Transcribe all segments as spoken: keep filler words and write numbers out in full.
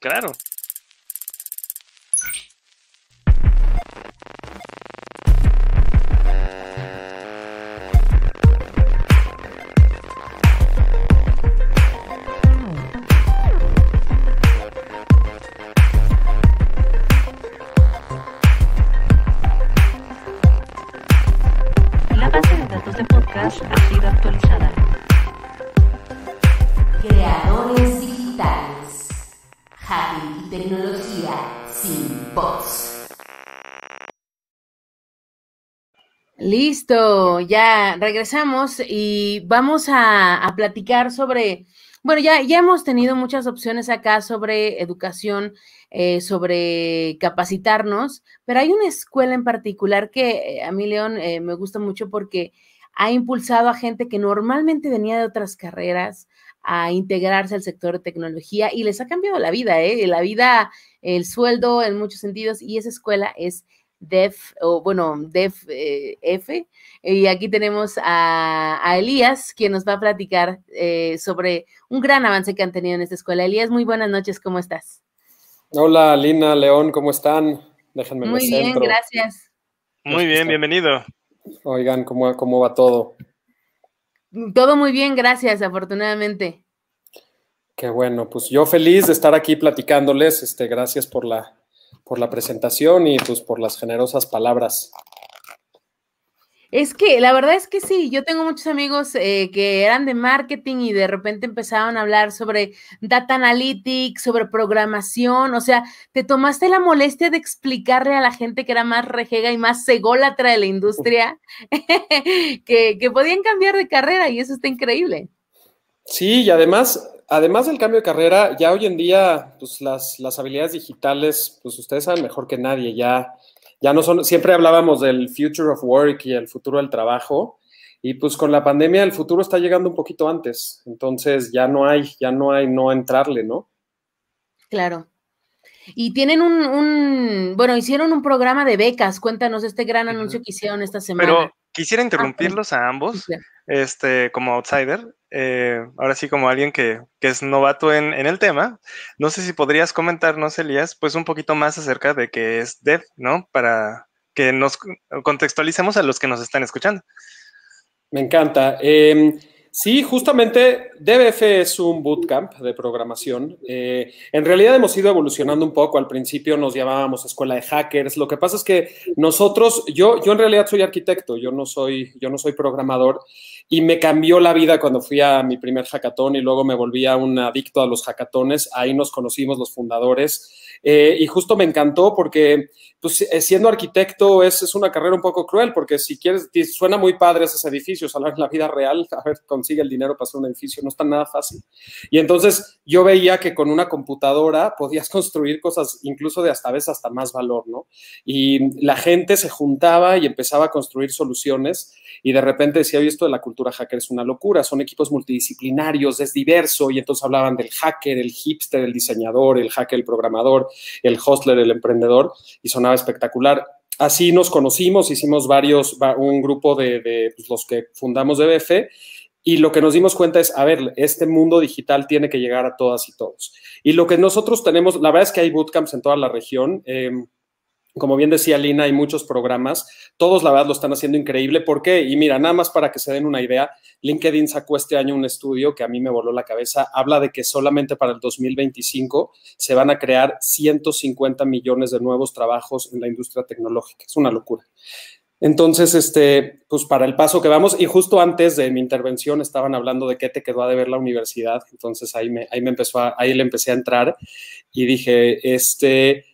Claro. Listo, ya regresamos y vamos a, a platicar sobre, bueno, ya, ya hemos tenido muchas opciones acá sobre educación, eh, sobre capacitarnos, pero hay una escuela en particular que a mí, León, eh, me gusta mucho porque ha impulsado a gente que normalmente venía de otras carreras a integrarse al sector de tecnología y les ha cambiado la vida, ¿eh? La vida, el sueldo en muchos sentidos, y esa escuela es D E V, o bueno, D E V F, y aquí tenemos a, a Elías, quien nos va a platicar eh, sobre un gran avance que han tenido en esta escuela. Elías, muy buenas noches, ¿cómo estás? Hola, Lina, León, ¿cómo están? Déjenme muy bien, centro. Gracias. Muy bien, bienvenido. Oigan, ¿cómo, cómo va todo? Todo muy bien, gracias, afortunadamente. Qué bueno, pues yo feliz de estar aquí platicándoles, este, gracias por la por la presentación y pues por las generosas palabras. Es que la verdad es que sí, yo tengo muchos amigos eh, que eran de marketing y de repente empezaron a hablar sobre data analytics, sobre programación, o sea, te tomaste la molestia de explicarle a la gente que era más rejega y más sególatra de la industria que, que podían cambiar de carrera, y eso está increíble. Sí, y además... Además del cambio de carrera, ya hoy en día, pues las, las habilidades digitales, pues ustedes saben mejor que nadie, ya, ya no son, siempre hablábamos del future of work y el futuro del trabajo, y pues con la pandemia el futuro está llegando un poquito antes, entonces ya no hay, ya no hay no entrarle, ¿no? Claro. Y tienen un, un, bueno, hicieron un programa de becas, cuéntanos este gran anuncio que hicieron esta semana. Pero quisiera interrumpirlos a ambos, este, como outsider. Eh, ahora sí, como alguien que, que es novato en, en el tema, no sé si podrías comentarnos, Elías, pues un poquito más acerca de qué es D E V, ¿no? Para que nos contextualicemos a los que nos están escuchando. Me encanta. Eh, sí, justamente D B F es un bootcamp de programación. Eh, en realidad hemos ido evolucionando un poco. Al principio nos llamábamos escuela de hackers. Lo que pasa es que nosotros, yo, yo en realidad soy arquitecto, yo no soy, yo no soy programador. Y me cambió la vida cuando fui a mi primer hackathon y luego me volví a un adicto a los hackatones. Ahí nos conocimos los fundadores. Eh, y justo me encantó porque pues, siendo arquitecto es, es una carrera un poco cruel porque si quieres, suena muy padre esos edificios, a ver, en la vida real, a ver, consigue el dinero para hacer un edificio, no está nada fácil. Y entonces yo veía que con una computadora podías construir cosas incluso de hasta veces hasta más valor, ¿no? Y la gente se juntaba y empezaba a construir soluciones y de repente decía, oye, esto de la cultura hacker es una locura, son equipos multidisciplinarios, es diverso, y entonces hablaban del hacker, el hipster, el diseñador, el hacker, el programador, el hustler, el emprendedor, y sonaba espectacular. Así nos conocimos, hicimos varios, un grupo de, de pues, los que fundamos D B F, y lo que nos dimos cuenta es, a ver, este mundo digital tiene que llegar a todas y todos. Y lo que nosotros tenemos, la verdad es que hay bootcamps en toda la región, eh, como bien decía Lina, hay muchos programas. Todos, la verdad, lo están haciendo increíble. ¿Por qué? Y mira, nada más para que se den una idea, LinkedIn sacó este año un estudio que a mí me voló la cabeza. Habla de que solamente para el dos mil veinticinco se van a crear ciento cincuenta millones de nuevos trabajos en la industria tecnológica. Es una locura. Entonces, este, pues para el paso que vamos, y justo antes de mi intervención estaban hablando de qué te quedó a deber la universidad. Entonces, ahí me, ahí me empezó a, ahí le empecé a entrar y dije, este...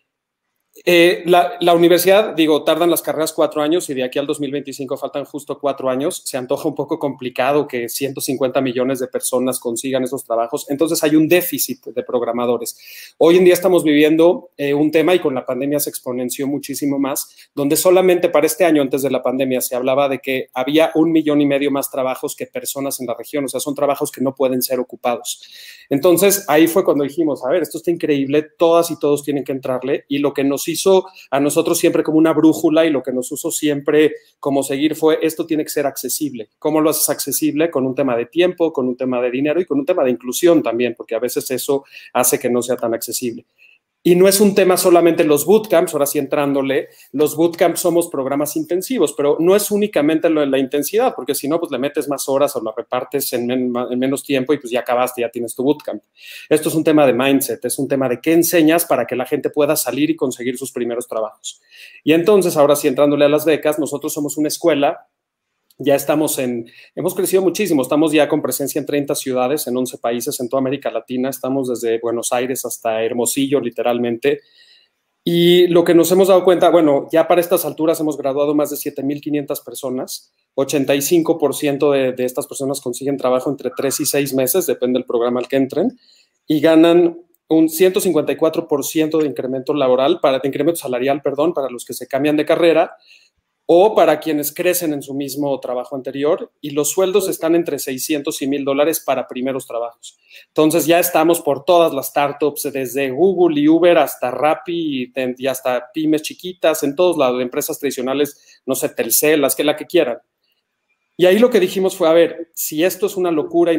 Eh, la, la universidad, digo, tardan las carreras cuatro años y de aquí al dos mil veinticinco faltan justo cuatro años. Se antoja un poco complicado que ciento cincuenta millones de personas consigan esos trabajos. Entonces, hay un déficit de programadores. Hoy en día estamos viviendo eh, un tema, y con la pandemia se exponenció muchísimo más, donde solamente para este año, antes de la pandemia, se hablaba de que había un millón y medio más trabajos que personas en la región. O sea, son trabajos que no pueden ser ocupados. Entonces, ahí fue cuando dijimos, a ver, esto está increíble, todas y todos tienen que entrarle, y lo que nos hizo hizo a nosotros siempre como una brújula y lo que nos usó siempre como seguir fue esto tiene que ser accesible. ¿Cómo lo haces accesible? Con un tema de tiempo, con un tema de dinero y con un tema de inclusión también, porque a veces eso hace que no sea tan accesible. Y no es un tema solamente los bootcamps, ahora sí entrándole, los bootcamps somos programas intensivos, pero no es únicamente lo de la intensidad, porque si no, pues le metes más horas o la repartes en, men en menos tiempo y pues ya acabaste, ya tienes tu bootcamp. Esto es un tema de mindset, es un tema de qué enseñas para que la gente pueda salir y conseguir sus primeros trabajos. Y entonces, ahora sí entrándole a las becas, nosotros somos una escuela. Ya estamos en, hemos crecido muchísimo, estamos ya con presencia en treinta ciudades, en once países, en toda América Latina, estamos desde Buenos Aires hasta Hermosillo, literalmente. Y lo que nos hemos dado cuenta, bueno, ya para estas alturas hemos graduado más de siete mil quinientas personas, ochenta y cinco por ciento de, de estas personas consiguen trabajo entre tres y seis meses, depende del programa al que entren, y ganan un ciento cincuenta y cuatro por ciento de incremento laboral, para, de incremento salarial, perdón, para los que se cambian de carrera, o para quienes crecen en su mismo trabajo anterior, y los sueldos están entre seiscientos y mil dólares para primeros trabajos. Entonces, ya estamos por todas las startups, desde Google y Uber hasta Rappi y hasta pymes chiquitas, en todos lados, empresas tradicionales, no sé, Telcel, las que la que quieran. Y ahí lo que dijimos fue, a ver, si esto es una locura y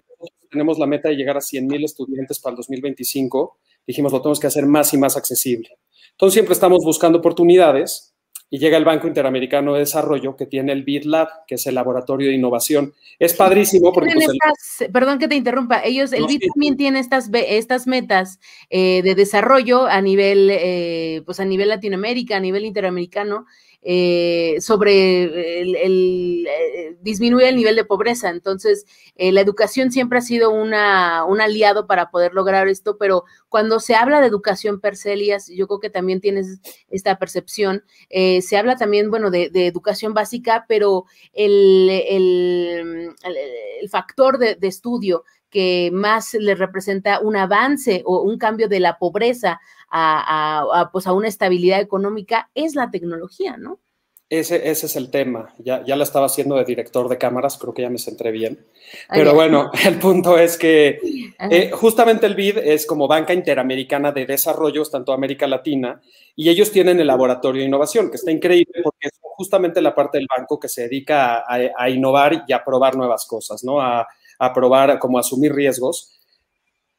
tenemos la meta de llegar a cien mil estudiantes para el dos mil veinticinco, dijimos, lo tenemos que hacer más y más accesible. Entonces, siempre estamos buscando oportunidades, y llega el Banco Interamericano de Desarrollo, que tiene el BitLab, que es el laboratorio de innovación. Es padrísimo porque... Pues, estas, el... Perdón que te interrumpa. Ellos, el no, BID sí. también tiene estas, estas metas eh, de desarrollo a nivel, eh, pues a nivel Latinoamérica, a nivel interamericano, eh, sobre el, el, eh, disminuir el nivel de pobreza. Entonces, eh, la educación siempre ha sido una, un aliado para poder lograr esto, pero cuando se habla de educación per se, Elías, yo creo que también tienes esta percepción. Eh, se habla también, bueno, de, de educación básica, pero el, el, el, el factor de, de estudio que más le representa un avance o un cambio de la pobreza a, a, a, pues a una estabilidad económica es la tecnología, ¿no? Ese, ese es el tema. Ya, ya la estaba haciendo de director de cámaras, creo que ya me centré bien. Pero Ay, bueno, no. el punto es que eh, justamente el BID es como Banca Interamericana de Desarrollo, está en toda América Latina, y ellos tienen el laboratorio de innovación, que está increíble porque es justamente la parte del banco que se dedica a, a, a innovar y a probar nuevas cosas, ¿no? A, a probar, como a asumir riesgos.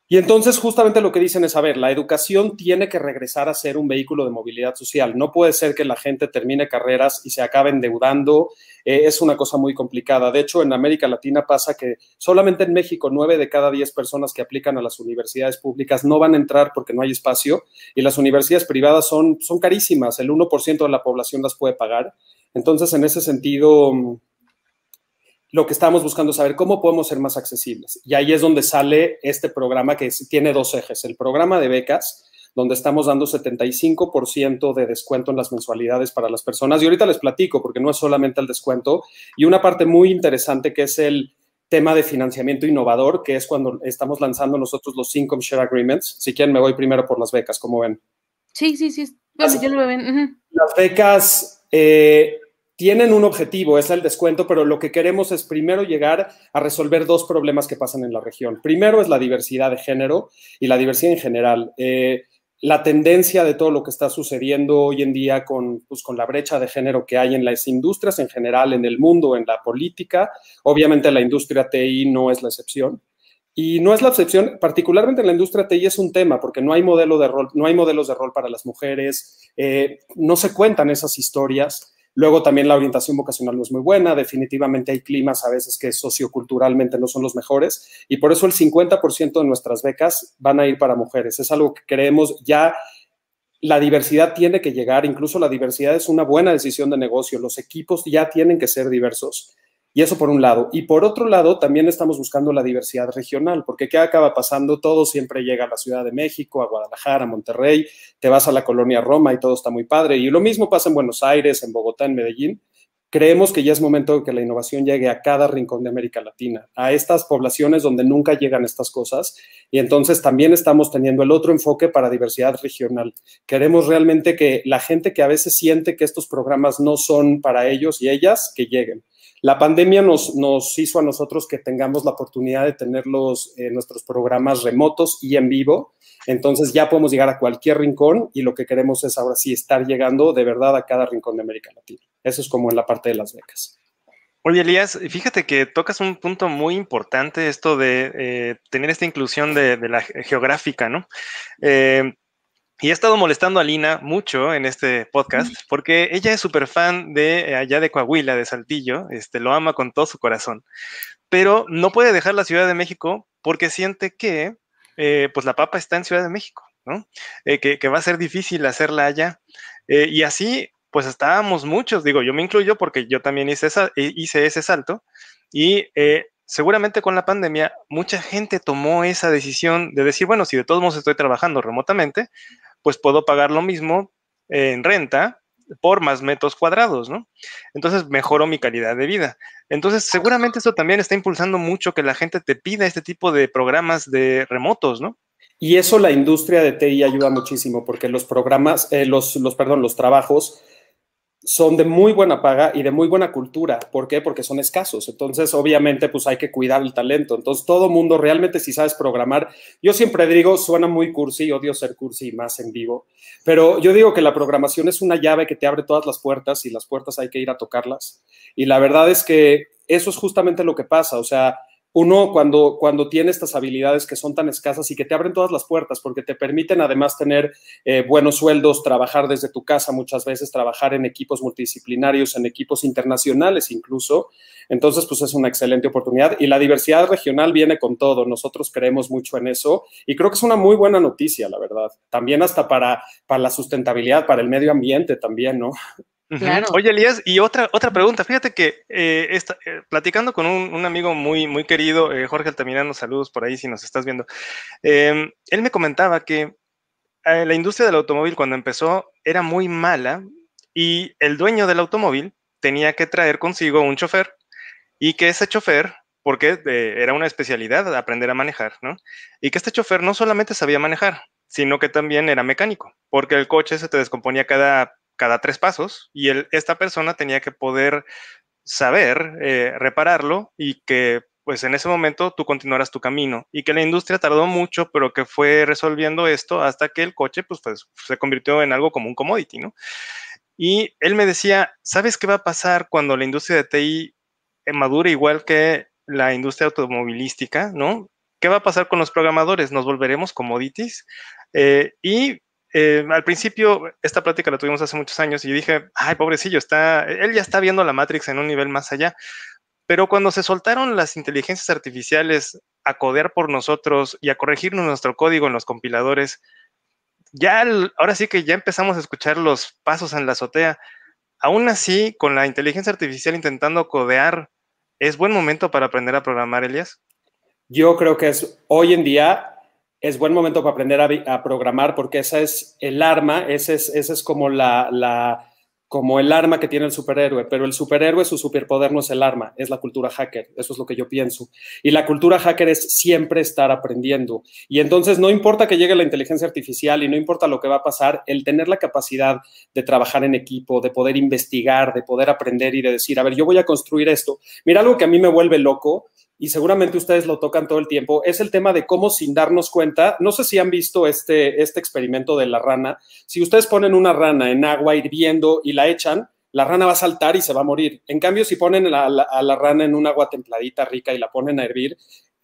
Y entonces justamente lo que dicen es, a ver, la educación tiene que regresar a ser un vehículo de movilidad social. No puede ser que la gente termine carreras y se acabe endeudando. Eh, es una cosa muy complicada. De hecho, en América Latina pasa que solamente en México nueve de cada diez personas que aplican a las universidades públicas no van a entrar porque no hay espacio. Y las universidades privadas son, son carísimas. El uno por ciento de la población las puede pagar. Entonces, en ese sentido... lo que estamos buscando es saber cómo podemos ser más accesibles. Y ahí es donde sale este programa que tiene dos ejes. El programa de becas, donde estamos dando setenta y cinco por ciento de descuento en las mensualidades para las personas. Y ahorita les platico, porque no es solamente el descuento. Y una parte muy interesante que es el tema de financiamiento innovador, que es cuando estamos lanzando nosotros los Income Share Agreements. Si quieren, me voy primero por las becas, como ven. Sí, sí, sí. Bueno, ya lo ven. Uh-huh. Las becas... Eh, tienen un objetivo, es el descuento, pero lo que queremos es primero llegar a resolver dos problemas que pasan en la región. Primero es la diversidad de género y la diversidad en general. Eh, la tendencia de todo lo que está sucediendo hoy en día con, pues, con la brecha de género que hay en las industrias en general, en el mundo, en la política. Obviamente la industria T I no es la excepción. Y no es la excepción, particularmente en la industria T I es un tema, porque no hay modelo de rol, no hay modelos de rol para las mujeres, eh, no se cuentan esas historias. Luego también la orientación vocacional no es muy buena, definitivamente hay climas a veces que socioculturalmente no son los mejores y por eso el cincuenta por ciento de nuestras becas van a ir para mujeres. Es algo que creemos ya la diversidad tiene que llegar, incluso la diversidad es una buena decisión de negocio, los equipos ya tienen que ser diversos. Y eso por un lado. Y por otro lado, también estamos buscando la diversidad regional, porque ¿qué acaba pasando? Todo siempre llega a la Ciudad de México, a Guadalajara, a Monterrey, te vas a la Colonia Roma y todo está muy padre. Y lo mismo pasa en Buenos Aires, en Bogotá, en Medellín. Creemos que ya es momento de que la innovación llegue a cada rincón de América Latina, a estas poblaciones donde nunca llegan estas cosas. Y entonces también estamos teniendo el otro enfoque para diversidad regional. Queremos realmente que la gente que a veces siente que estos programas no son para ellos y ellas, que lleguen. La pandemia nos, nos hizo a nosotros que tengamos la oportunidad de tener los, eh, nuestros programas remotos y en vivo. Entonces ya podemos llegar a cualquier rincón y lo que queremos es ahora sí estar llegando de verdad a cada rincón de América Latina. Eso es como en la parte de las becas. Oye, Elías, fíjate que tocas un punto muy importante, esto de eh, tener esta inclusión de, de la geográfica, ¿no? Eh, y he estado molestando a Lina mucho en este podcast porque ella es súper fan de eh, allá de Coahuila, de Saltillo, este, lo ama con todo su corazón, pero no puede dejar la Ciudad de México porque siente que eh, pues la papa está en Ciudad de México, ¿no? Eh, que, que va a ser difícil hacerla allá. Eh, y así... pues estábamos muchos, digo, yo me incluyo porque yo también hice, esa, hice ese salto y eh, seguramente con la pandemia mucha gente tomó esa decisión de decir, bueno, si de todos modos estoy trabajando remotamente, pues puedo pagar lo mismo eh, en renta por más metros cuadrados, ¿no? Entonces mejoró mi calidad de vida. Entonces seguramente esto también está impulsando mucho que la gente te pida este tipo de programas de remotos, ¿no? Y eso la industria de T I ayuda muchísimo porque los programas, eh, los, los, perdón, los trabajos son de muy buena paga y de muy buena cultura. ¿Por qué? Porque son escasos. Entonces, obviamente, pues hay que cuidar el talento. Entonces, todo mundo realmente, si sabes programar, yo siempre digo, suena muy cursi, odio ser cursi y más en vivo, pero yo digo que la programación es una llave que te abre todas las puertas y las puertas hay que ir a tocarlas. Y la verdad es que eso es justamente lo que pasa. O sea, uno cuando, cuando tiene estas habilidades que son tan escasas y que te abren todas las puertas porque te permiten además tener eh, buenos sueldos, trabajar desde tu casa muchas veces, trabajar en equipos multidisciplinarios, en equipos internacionales incluso. Entonces, pues es una excelente oportunidad. Y la diversidad regional viene con todo. Nosotros creemos mucho en eso y creo que es una muy buena noticia, la verdad. También hasta para, para la sustentabilidad, para el medio ambiente también, ¿no? Claro. Oye, Elías, y otra, otra pregunta. Fíjate que eh, está, eh, platicando con un, un amigo muy, muy querido, eh, Jorge Altamirano, saludos por ahí si nos estás viendo. Eh, él me comentaba que eh, la industria del automóvil cuando empezó era muy mala y el dueño del automóvil tenía que traer consigo un chofer y que ese chofer, porque eh, era una especialidad aprender a manejar, ¿no? Y que este chofer no solamente sabía manejar, sino que también era mecánico, porque el coche se te descomponía cada... cada tres pasos, y él, esta persona tenía que poder saber eh, repararlo y que, pues, en ese momento tú continuaras tu camino. Y que la industria tardó mucho, pero que fue resolviendo esto hasta que el coche, pues, pues se convirtió en algo como un commodity, ¿no? Y él me decía, ¿sabes qué va a pasar cuando la industria de T I madure igual que la industria automovilística, ¿no? ¿Qué va a pasar con los programadores? ¿Nos volveremos commodities? Eh, y... Eh, al principio, esta plática la tuvimos hace muchos años y yo dije, ay, pobrecillo, está, él ya está viendo la Matrix en un nivel más allá. Pero cuando se soltaron las inteligencias artificiales a codear por nosotros y a corregirnos nuestro código en los compiladores, ya el, ahora sí que ya empezamos a escuchar los pasos en la azotea. Aún así, con la inteligencia artificial intentando codear, ¿es buen momento para aprender a programar, Elías? Yo creo que es hoy en día... es buen momento para aprender a, a programar porque esa es el arma, ese es, ese es como, la, la, como el arma que tiene el superhéroe, pero el superhéroe, su superpoder no es el arma, es la cultura hacker, eso es lo que yo pienso. Y la cultura hacker es siempre estar aprendiendo. Y entonces no importa que llegue la inteligencia artificial y no importa lo que va a pasar, el tener la capacidad de trabajar en equipo, de poder investigar, de poder aprender y de decir, a ver, yo voy a construir esto. Mira, algo que a mí me vuelve loco, y seguramente ustedes lo tocan todo el tiempo, es el tema de cómo sin darnos cuenta, no sé si han visto este, este experimento de la rana, si ustedes ponen una rana en agua hirviendo y la echan, la rana va a saltar y se va a morir. En cambio, si ponen a la, a la rana en un agua templadita, rica, y la ponen a hervir,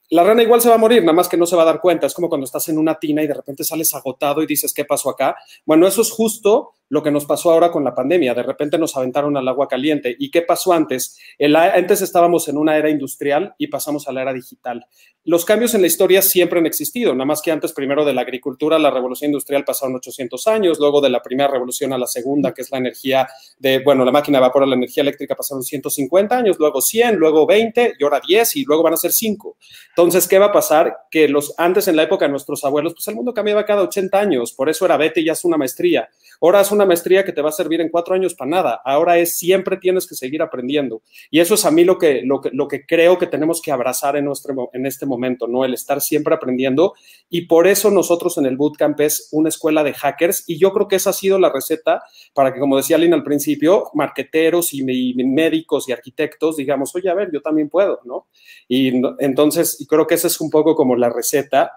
la rana igual se va a morir, nada más que no se va a dar cuenta. Es como cuando estás en una tina y de repente sales agotado y dices, ¿qué pasó acá? Bueno, eso es justo lo que nos pasó ahora con la pandemia. De repente nos aventaron al agua caliente. ¿Y qué pasó antes? El, antes estábamos en una era industrial y pasamos a la era digital. Los cambios en la historia siempre han existido, nada más que antes primero de la agricultura, la revolución industrial pasaron ochocientos años, luego de la primera revolución a la segunda, que es la energía de, bueno, la máquina evapora la energía eléctrica, pasaron ciento cincuenta años, luego cien, luego veinte y ahora diez y luego van a ser cinco. Entonces, ¿qué va a pasar? Que los antes en la época de nuestros abuelos, pues el mundo cambiaba cada ochenta años, por eso era vete y haz una maestría. Ahora es una Una maestría que te va a servir en cuatro años para nada. Ahora es siempre tienes que seguir aprendiendo. Y eso es a mí lo que, lo que, lo que creo que tenemos que abrazar en, nuestro, en este momento, ¿no? El estar siempre aprendiendo. Y por eso nosotros en el Bootcamp es una escuela de hackers. Y yo creo que esa ha sido la receta para que, como decía Lina al principio, marqueteros y, y médicos y arquitectos digamos, oye, a ver, yo también puedo, ¿no? Y entonces creo que esa es un poco como la receta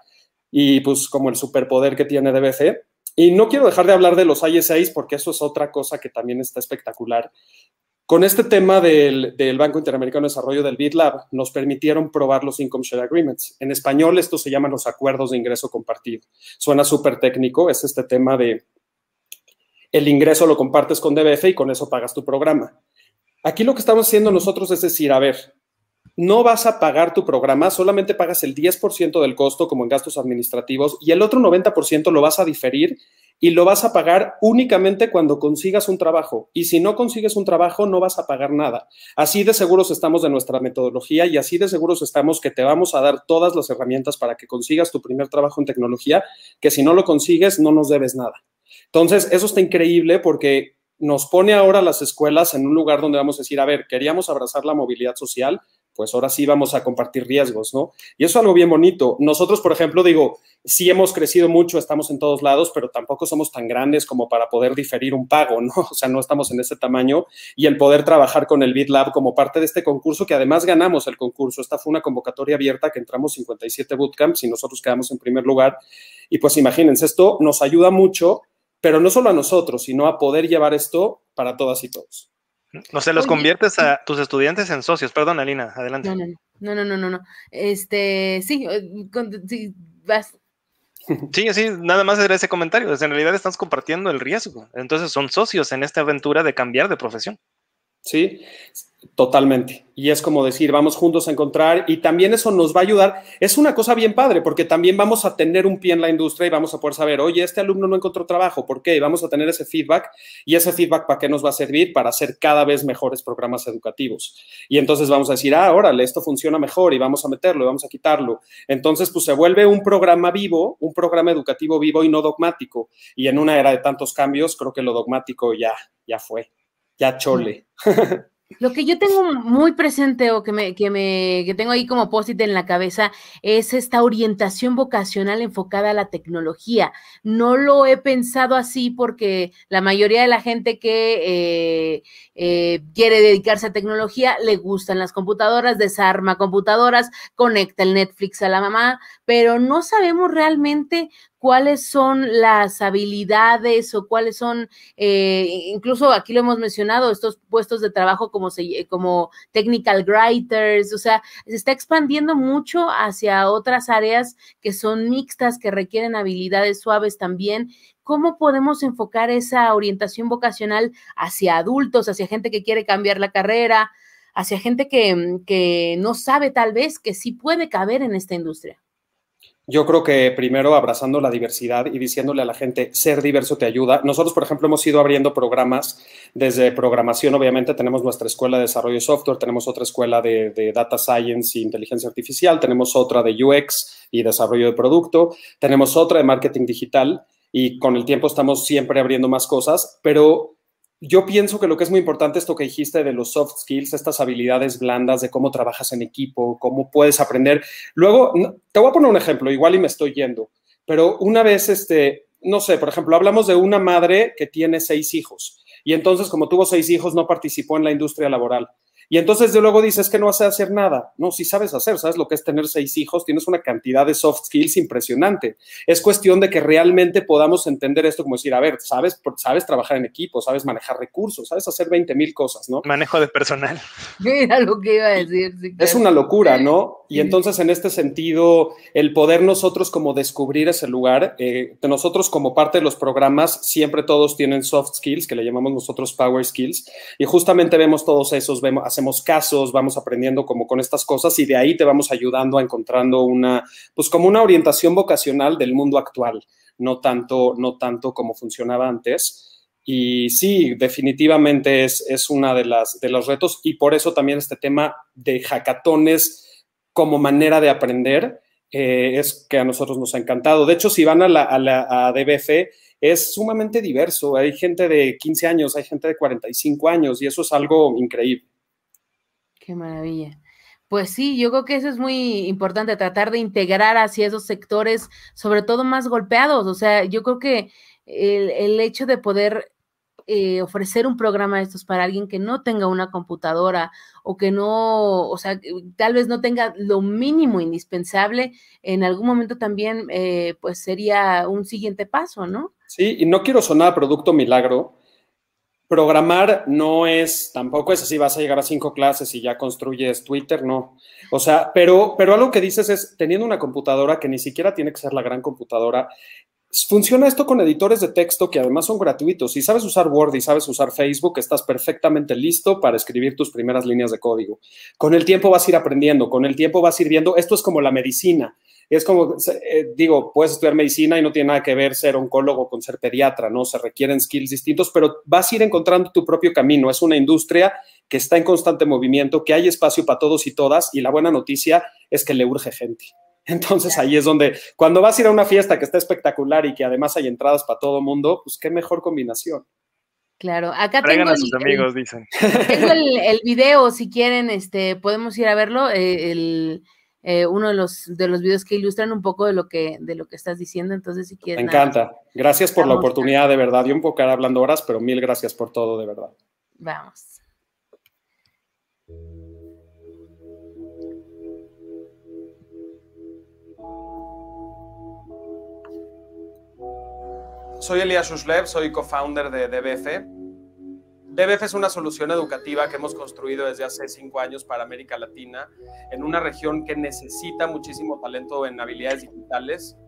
y pues como el superpoder que tiene D B F. Y no quiero dejar de hablar de los I S As porque eso es otra cosa que también está espectacular. Con este tema del, del Banco Interamericano de Desarrollo, del BitLab, nos permitieron probar los Income Share Agreements. En español esto se llaman los acuerdos de ingreso compartido. Suena súper técnico, es este tema de el ingreso lo compartes con D B F y con eso pagas tu programa. Aquí lo que estamos haciendo nosotros es decir, a ver, no vas a pagar tu programa, solamente pagas el diez por ciento del costo como en gastos administrativos y el otro noventa por ciento lo vas a diferir y lo vas a pagar únicamente cuando consigas un trabajo. Y si no consigues un trabajo, no vas a pagar nada. Así de seguros estamos de nuestra metodología y así de seguros estamos que te vamos a dar todas las herramientas para que consigas tu primer trabajo en tecnología, que si no lo consigues, no nos debes nada. Entonces, eso está increíble porque nos pone ahora las escuelas en un lugar donde vamos a decir, a ver, queríamos abrazar la movilidad social, pues ahora sí vamos a compartir riesgos, ¿no? Y eso es algo bien bonito. Nosotros, por ejemplo, digo, sí hemos crecido mucho, estamos en todos lados, pero tampoco somos tan grandes como para poder diferir un pago, ¿no? O sea, no estamos en ese tamaño. Y el poder trabajar con el BitLab como parte de este concurso, que además ganamos el concurso. Esta fue una convocatoria abierta que entramos cincuenta y siete bootcamps y nosotros quedamos en primer lugar. Y pues imagínense, esto nos ayuda mucho, pero no solo a nosotros, sino a poder llevar esto para todas y todos. O sea, los Oye, conviertes a tus estudiantes en socios. Perdón, Alina, adelante. No, no, no, no, no, no, no. Este, sí, con, sí, vas. Sí, sí, nada más era ese comentario. En realidad estás compartiendo el riesgo. Entonces son socios en esta aventura de cambiar de profesión. Sí, totalmente. Y es como decir, vamos juntos a encontrar y también eso nos va a ayudar. Es una cosa bien padre porque también vamos a tener un pie en la industria y vamos a poder saber, oye, este alumno no encontró trabajo, ¿por qué? Y vamos a tener ese feedback y ese feedback ¿para qué nos va a servir? Para hacer cada vez mejores programas educativos. Y entonces vamos a decir, ah, órale, esto funciona mejor y vamos a meterlo y vamos a quitarlo. Entonces, pues se vuelve un programa vivo, un programa educativo vivo y no dogmático. Y en una era de tantos cambios, creo que lo dogmático ya, ya fue. Ya chole. Lo que yo tengo muy presente o que me, que me que tengo ahí como post-it en la cabeza es esta orientación vocacional enfocada a la tecnología. No lo he pensado así porque la mayoría de la gente que eh, eh, quiere dedicarse a tecnología le gustan las computadoras, desarma computadoras, conecta el Netflix a la mamá, pero no sabemos realmente cuáles son las habilidades o cuáles son, eh, incluso aquí lo hemos mencionado, estos puestos de trabajo como, se, como technical writers, o sea, se está expandiendo mucho hacia otras áreas que son mixtas, que requieren habilidades suaves también. ¿Cómo podemos enfocar esa orientación vocacional hacia adultos, hacia gente que quiere cambiar la carrera, hacia gente que, que no sabe tal vez que sí puede caber en esta industria? Yo creo que primero abrazando la diversidad y diciéndole a la gente, ser diverso te ayuda. Nosotros, por ejemplo, hemos ido abriendo programas desde programación. Obviamente tenemos nuestra escuela de desarrollo de software, tenemos otra escuela de, de data science e inteligencia artificial, tenemos otra de U X y desarrollo de producto, tenemos otra de marketing digital y con el tiempo estamos siempre abriendo más cosas, pero yo pienso que lo que es muy importante esto que dijiste de los soft skills, estas habilidades blandas de cómo trabajas en equipo, cómo puedes aprender. Luego, te voy a poner un ejemplo, igual y me estoy yendo, pero una vez, este, no sé, por ejemplo, hablamos de una madre que tiene seis hijos y entonces como tuvo seis hijos no participó en la industria laboral. Y entonces de luego dices que no sé hacer nada. No, sí sabes hacer, sabes lo que es tener seis hijos, tienes una cantidad de soft skills impresionante. Es cuestión de que realmente podamos entender esto como decir, a ver, sabes, sabes trabajar en equipo, sabes manejar recursos, sabes hacer veinte mil cosas, ¿no? Manejo de personal. Mira lo que iba a decir. Sí, claro. Es una locura, ¿no? Y entonces en este sentido, el poder nosotros como descubrir ese lugar, eh, nosotros como parte de los programas, siempre todos tienen soft skills, que le llamamos nosotros power skills, y justamente vemos todos esos, vemos hacemos casos, vamos aprendiendo como con estas cosas y de ahí te vamos ayudando a encontrando una, pues como una orientación vocacional del mundo actual, no tanto, no tanto como funcionaba antes. Y sí, definitivamente es, es una de las, de los retos y por eso también este tema de hackatones como manera de aprender eh, es que a nosotros nos ha encantado. De hecho, si van a la, a la a D B F, es sumamente diverso. Hay gente de quince años, hay gente de cuarenta y cinco años y eso es algo increíble. Qué maravilla. Pues sí, yo creo que eso es muy importante, tratar de integrar hacia esos sectores, sobre todo más golpeados. O sea, yo creo que el, el hecho de poder eh, ofrecer un programa de estos para alguien que no tenga una computadora o que no, o sea, tal vez no tenga lo mínimo indispensable, en algún momento también, eh, pues, sería un siguiente paso, ¿no? Sí, y no quiero sonar producto milagro. Programar no es, tampoco es así, vas a llegar a cinco clases y ya construyes Twitter, no. O sea, pero, pero algo que dices es, teniendo una computadora que ni siquiera tiene que ser la gran computadora, funciona esto con editores de texto que además son gratuitos. Si sabes usar Word y sabes usar Facebook, estás perfectamente listo para escribir tus primeras líneas de código. Con el tiempo vas a ir aprendiendo, con el tiempo vas a ir viendo. Esto es como la medicina. Es como, eh, digo, puedes estudiar medicina y no tiene nada que ver ser oncólogo con ser pediatra, ¿no? Se requieren skills distintos, pero vas a ir encontrando tu propio camino. Es una industria que está en constante movimiento, que hay espacio para todos y todas, y la buena noticia es que le urge gente. Entonces, ahí es donde, cuando vas a ir a una fiesta que está espectacular y que además hay entradas para todo mundo, pues qué mejor combinación. Claro, acá traigan a sus amigos, dicen. Tengo el, el video, si quieren, este, podemos ir a verlo, eh, el... Eh, uno de los, de los videos que ilustran un poco de lo que, de lo que estás diciendo. Entonces, si quieres... Me encanta. Nada, gracias por la oportunidad, de verdad. Yo un poco hablando horas, pero mil gracias por todo, de verdad. Vamos. Soy Elías Shushlev, soy co-founder de D B F. D B F es una solución educativa que hemos construido desde hace cinco años para América Latina, en una región que necesita muchísimo talento en habilidades digitales.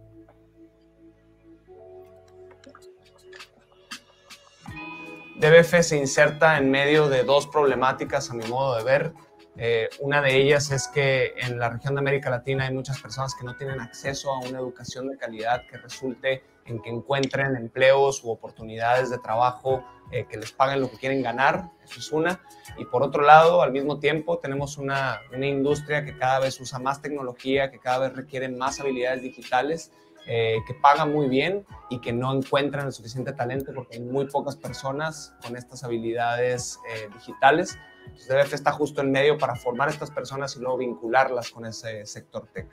D B F se inserta en medio de dos problemáticas, a mi modo de ver. Eh, una de ellas es que en la región de América Latina hay muchas personas que no tienen acceso a una educación de calidad que resulte en que encuentren empleos u oportunidades de trabajo eh, que les paguen lo que quieren ganar. Eso es una. Y por otro lado, al mismo tiempo, tenemos una, una industria que cada vez usa más tecnología, que cada vez requiere más habilidades digitales, eh, que paga muy bien y que no encuentran el suficiente talento porque hay muy pocas personas con estas habilidades eh, digitales. Entonces, D B F está justo en medio para formar a estas personas y luego vincularlas con ese sector tech.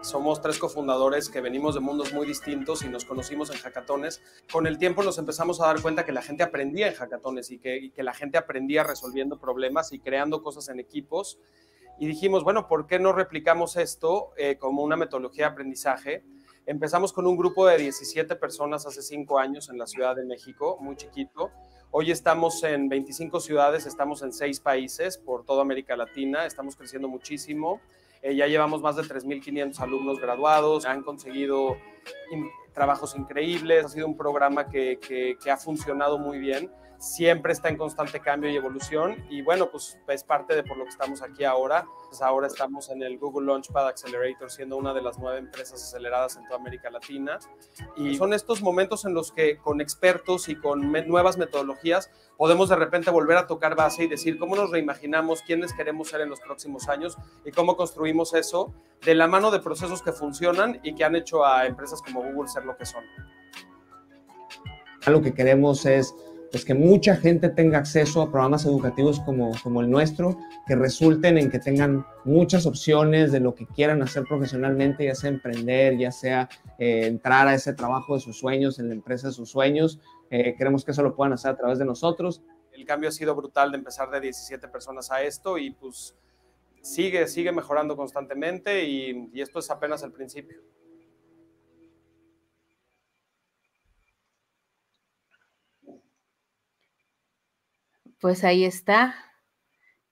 Somos tres cofundadores que venimos de mundos muy distintos y nos conocimos en hackatones. Con el tiempo nos empezamos a dar cuenta que la gente aprendía en hackatones y que, y que la gente aprendía resolviendo problemas y creando cosas en equipos. Y dijimos, bueno, ¿por qué no replicamos esto eh, como una metodología de aprendizaje? Empezamos con un grupo de diecisiete personas hace cinco años en la Ciudad de México, muy chiquito. Hoy estamos en veinticinco ciudades, estamos en seis países por toda América Latina, estamos creciendo muchísimo. Eh, ya llevamos más de tres mil quinientos alumnos graduados, han conseguido in- trabajos increíbles, ha sido un programa que, que, que ha funcionado muy bien, siempre está en constante cambio y evolución y bueno, pues es parte de por lo que estamos aquí ahora. Pues ahora estamos en el Google Launchpad Accelerator, siendo una de las nueve empresas aceleradas en toda América Latina. Y son estos momentos en los que con expertos y con me- nuevas metodologías podemos de repente volver a tocar base y decir cómo nos reimaginamos, quiénes queremos ser en los próximos años y cómo construimos eso de la mano de procesos que funcionan y que han hecho a empresas como Google ser lo que son. Lo que queremos es pues que mucha gente tenga acceso a programas educativos como, como el nuestro, que resulten en que tengan muchas opciones de lo que quieran hacer profesionalmente, ya sea emprender, ya sea eh, entrar a ese trabajo de sus sueños, en la empresa de sus sueños. Eh, queremos que eso lo puedan hacer a través de nosotros. El cambio ha sido brutal de empezar de diecisiete personas a esto y pues sigue, sigue mejorando constantemente y, y esto es apenas el principio. Pues ahí está.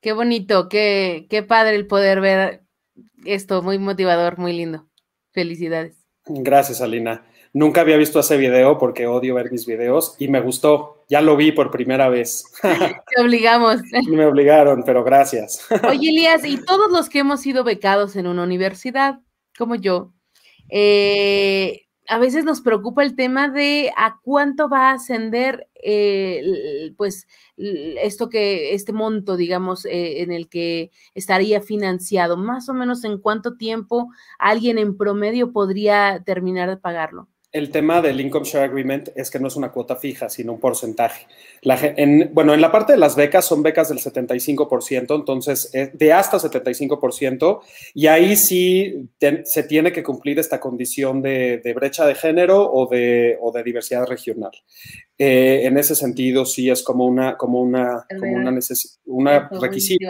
Qué bonito, qué, qué padre el poder ver esto, muy motivador, muy lindo. Felicidades. Gracias, Alina. Nunca había visto ese video porque odio ver mis videos y me gustó. Ya lo vi por primera vez. Te obligamos. Me obligaron, pero gracias. Oye, Elías, y todos los que hemos sido becados en una universidad, como yo, eh... a veces nos preocupa el tema de a cuánto va a ascender eh, pues esto que este monto, digamos, eh, en el que estaría financiado, más o menos en cuánto tiempo alguien en promedio podría terminar de pagarlo. el tema del Income Share Agreement es que no es una cuota fija, sino un porcentaje. La, en, bueno, en la parte de las becas, son becas del setenta y cinco por ciento, entonces de hasta setenta y cinco por ciento, y ahí sí te, se tiene que cumplir esta condición de, de brecha de género o de, o de diversidad regional. Eh, en ese sentido, sí es como una, como una, como una, neces, una requisito.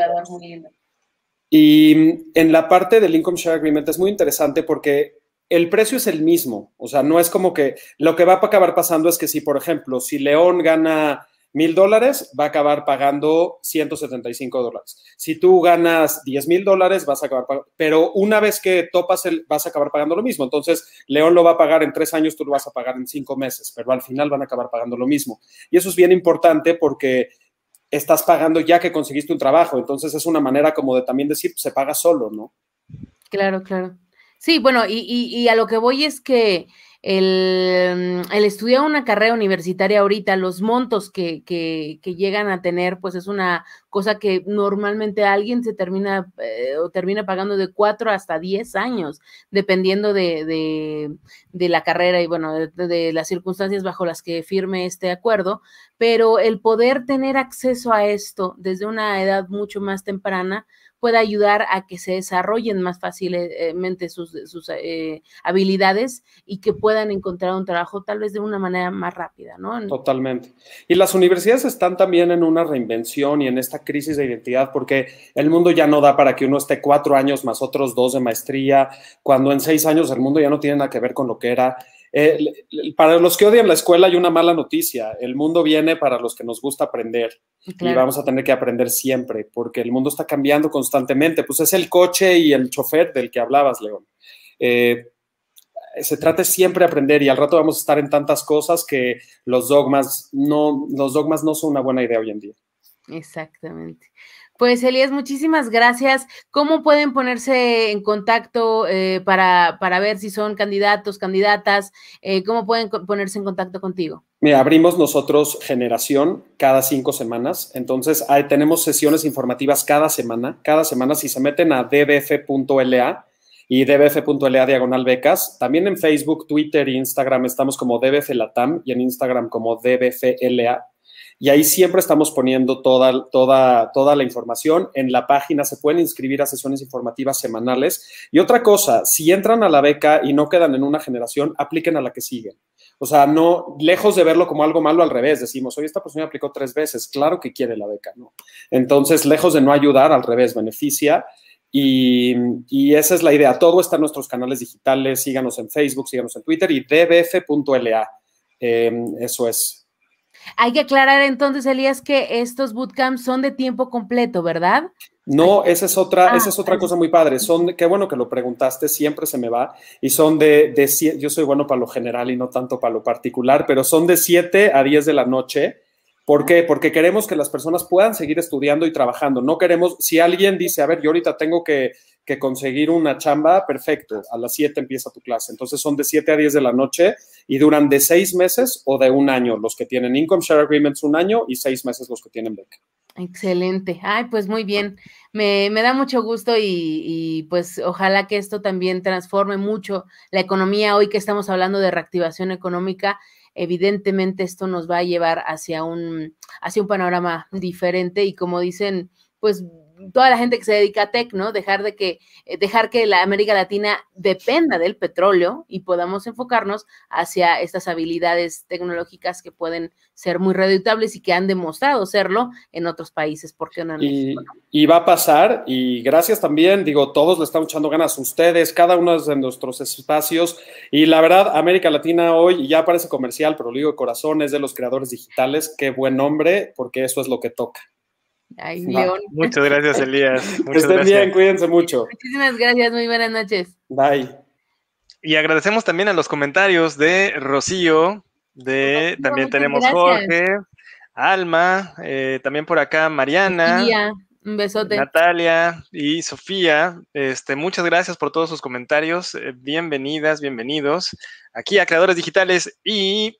Y en la parte del Income Share Agreement es muy interesante porque el precio es el mismo. O sea, no es como que lo que va a acabar pasando es que si, por ejemplo, si León gana mil dólares, va a acabar pagando ciento setenta y cinco dólares. Si tú ganas diez mil dólares, vas a acabar pagando. Pero una vez que topas, el, vas a acabar pagando lo mismo. Entonces, León lo va a pagar en tres años, tú lo vas a pagar en cinco meses, pero al final van a acabar pagando lo mismo. Y eso es bien importante porque estás pagando ya que conseguiste un trabajo. Entonces, es una manera como de también decir, se paga solo, ¿no? Claro, claro. Sí, bueno, y, y, y a lo que voy es que el, el estudiar una carrera universitaria ahorita, los montos que, que, que llegan a tener, pues es una cosa que normalmente alguien se termina eh, o termina pagando de cuatro hasta diez años, dependiendo de, de, de la carrera y, bueno, de, de las circunstancias bajo las que firme este acuerdo. Pero el poder tener acceso a esto desde una edad mucho más temprana puede ayudar a que se desarrollen más fácilmente sus, sus eh, habilidades y que puedan encontrar un trabajo tal vez de una manera más rápida, ¿no? Totalmente. Y las universidades están también en una reinvención y en esta crisis de identidad porque el mundo ya no da para que uno esté cuatro años más otros dos de maestría, cuando en seis años el mundo ya no tiene nada que ver con lo que era. Eh, para los que odian la escuela hay una mala noticia, el mundo viene para los que nos gusta aprender, claro. Y vamos a tener que aprender siempre porque el mundo está cambiando constantemente, pues es el coche y el chofer del que hablabas, León. Eh, se trata siempre de aprender y al rato vamos a estar en tantas cosas que los dogmas no, los dogmas no son una buena idea hoy en día. Exactamente. Pues, Elías, muchísimas gracias. ¿Cómo pueden ponerse en contacto eh, para, para ver si son candidatos, candidatas? Eh, ¿Cómo pueden ponerse en contacto contigo? Mira, abrimos nosotros Generación cada cinco semanas. Entonces, ahí tenemos sesiones informativas cada semana. Cada semana, si se meten a D B F punto L A y D B F punto L A diagonal becas, también en Facebook, Twitter e Instagram estamos como D B F Latam y en Instagram como D B F L A. Y ahí siempre estamos poniendo toda, toda, toda la información. En la página se pueden inscribir a sesiones informativas semanales. Y otra cosa, si entran a la beca y no quedan en una generación, apliquen a la que siguen. O sea, no, lejos de verlo como algo malo, al revés, decimos, oye, esta persona aplicó tres veces, claro que quiere la beca, ¿no? Entonces, lejos de no ayudar, al revés, beneficia. Y, y esa es la idea. Todo está en nuestros canales digitales. Síganos en Facebook, síganos en Twitter y D B F punto L A. Eh, eso es. Hay que aclarar entonces, Elías, que estos bootcamps son de tiempo completo, ¿verdad? No, esa es otra, ah, esa es otra cosa muy padre. Son, qué bueno que lo preguntaste, siempre se me va. Y son de, de, yo soy bueno para lo general y no tanto para lo particular, pero son de siete a diez de la noche. ¿Por qué? Porque queremos que las personas puedan seguir estudiando y trabajando. No queremos, si alguien dice, a ver, yo ahorita tengo que, que conseguir una chamba, perfecto, a las siete empieza tu clase. Entonces, son de siete a diez de la noche y duran de seis meses o de un año. Los que tienen Income Share Agreements un año y seis meses los que tienen beca. Excelente. Ay, pues muy bien. Me, me da mucho gusto y, y pues ojalá que esto también transforme mucho la economía. Hoy que estamos hablando de reactivación económica, evidentemente esto nos va a llevar hacia un, hacia un panorama diferente y, como dicen, pues toda la gente que se dedica a tech, ¿no? Dejar de que, dejar que la América Latina dependa del petróleo y podamos enfocarnos hacia estas habilidades tecnológicas que pueden ser muy redituables y que han demostrado serlo en otros países, ¿por qué no en México, no? Y va a pasar, y gracias también, digo, todos le están echando ganas a ustedes, cada uno de nuestros espacios, y la verdad, América Latina hoy ya parece comercial, pero lo digo de corazón, es de los creadores digitales, qué buen nombre, porque eso es lo que toca. Ay, León. Muchas gracias, Elías. Muchas Estén gracias. Bien, cuídense mucho. Muchísimas gracias, muy buenas noches. Bye. Y agradecemos también a los comentarios de Rocío, de Rocío, también tenemos gracias. Jorge, Alma, eh, también por acá Mariana. Sofía, un besote. Natalia y Sofía. Este, muchas gracias por todos sus comentarios. Bienvenidas, bienvenidos aquí a Creadores Digitales y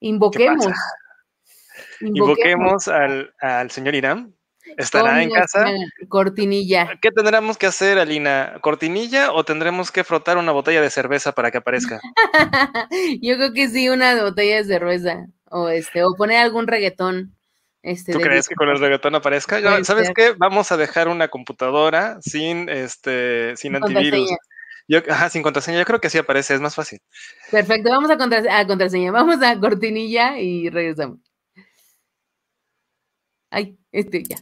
invoquemos. Invoquemos al, al señor Irán Estará en casa. Cortinilla. ¿Qué tendremos que hacer, Alina? ¿Cortinilla o tendremos que frotar una botella de cerveza para que aparezca? Yo creo que sí, una botella de cerveza. O este, o poner algún reggaetón. Este, ¿Tú crees que con el reggaetón aparezca? Yo, ¿sabes qué? Vamos a dejar una computadora sin este, sin antivirus. Yo, ajá, sin contraseña, yo creo que sí aparece, es más fácil. Perfecto, vamos a, contrase a contraseña, vamos a cortinilla y regresamos. Ay, este ya.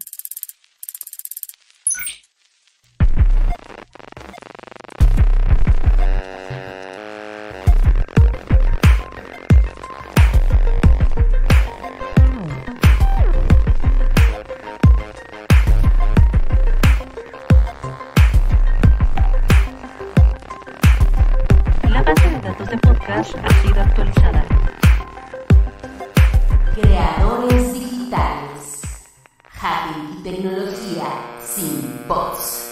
Tecnología sin voz.